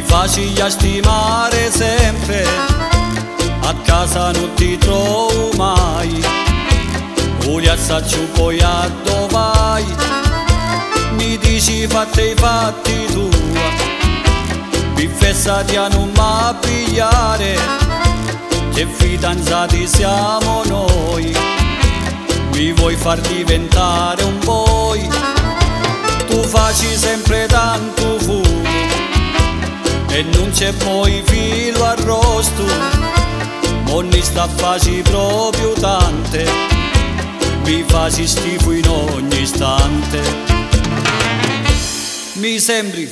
ti faccia stimare sempre, a casa non ti trovo mai, voglio assaggiare poi a dove vai, mi dici fatti i fatti tua, mi fessati a non m'appigliare, che fidanzati siamo noi, mi vuoi far diventare un poi, tu facci sempre tanto fumo, e non c'è poi filo arrosto, ogni sta facci proprio tante, mi facci schifo in ogni istante. Mi sembri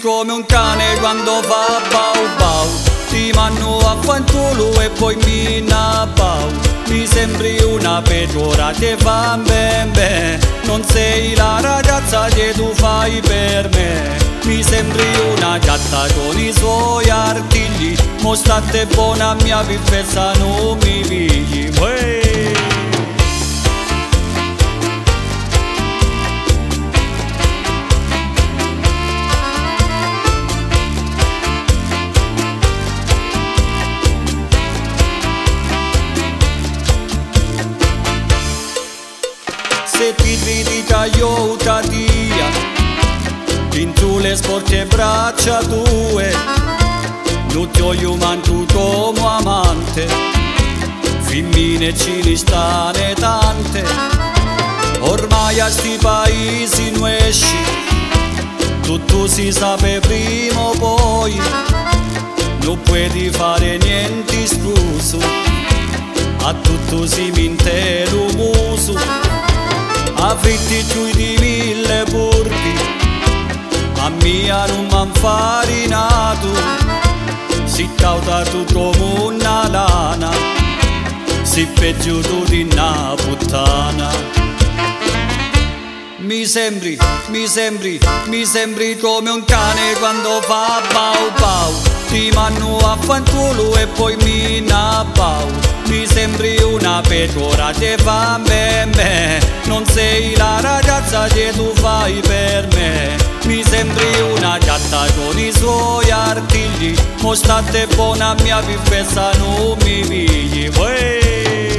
come un cane quando fa bau bau, ti mando a fantolo e poi mi nabau, mi sembri una pecora che fa ben ben, non sei la ragazza che tu fai per me. Mi sembri una gatta con i suoi artigli, mo state buona mia viveza non mi pigli. Se ti critica io te dia in tu le sporche braccia tue, non ti ho manco come amante, femmine ci ne stanno tante, ormai a sti paesi non esci, tutto si sape prima o poi, non puoi fare niente scuso, a tutto si mente l'uso, affitti giù di 1000 burti, a mia non m'han farinato, si cauta tu come una lana, si peggio tu di una puttana. Mi sembri come un cane quando fa bau bau, ti mando a fanculo e poi mi nabau, mi sembri una pecora che fa ben ben, non sei la ragazza che tu fai per me. Mi sembri una gatta con i suoi artigli, mo state buona mia viveza non mi pigli.